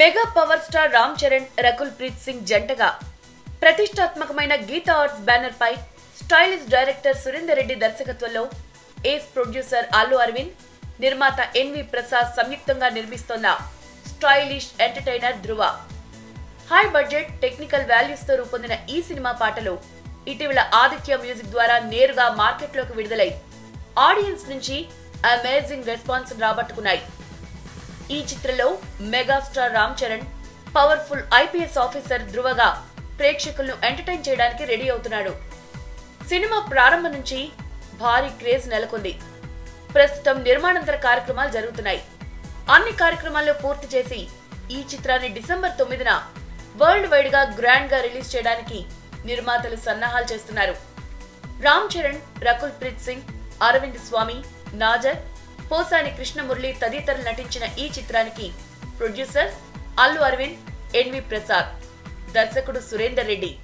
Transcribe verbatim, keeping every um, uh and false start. Mega power star Ram Charan Rakulpreet Singh జంటగా ప్రతిష్టాత్మకమైన Geetha arts banner పై స్టైలిష్ డైరెక్టర్ సురేందర్ రెడ్డి దర్శకత్వంలో ఏస్ ప్రొడ్యూసర్ అల్లు అరవింద్, నిర్మాత ఎన్ వి ప్రసాద్ సంయుక్తంగా నిర్మిస్తున్న stylish entertainer Dhruva. High budget, technical values తో రూపొందిన ఈ సినిమా పాటలు ఇటీవల ఆదిత్య మ్యూజిక్ ద్వారా నేరుగా మార్కెట్లోకి విడుదలై ఆడియన్స్ నుంచి అమేజింగ్ రెస్పాన్స్ రాబట్టుకున్నాయి. ఈ చిత్రంలో megastar Ram Charan powerful I P S officer ధృవగా ప్రేక్షకులను ఎంటర్టైన్ చేయడానికి రెడీ అవుతున్నాడు. సినిమా ప్రారంభం నుంచి భారీ క్రేజ్ నెలకొంది. ప్రస్తుతం నిర్మాణాంతర కార్యక్రమాలు జరుగుతున్నాయి. అన్ని కార్యక్రమాల్లో పూర్తి చేసి ఈ చిత్రాన్ని డిసెంబర్ తొమ్మిదిన వరల్డ్ వైడ్ గా గ్రాండ్ గా రిలీజ్ చేయడానికి నిర్మాతలు సన్నాహాలు చేస్తున్నారు. రామ్ చరణ్, రకుల్ ప్రీత్ సింగ్, అరవింద్ స్వామి, నాజర్, పోసాని కృష్ణమురళి తదితరులు నటించిన ఈ చిత్రానికి producers Allu Aravind, N V Prasad, దర్శకుడు సురేందర్ రెడ్డి.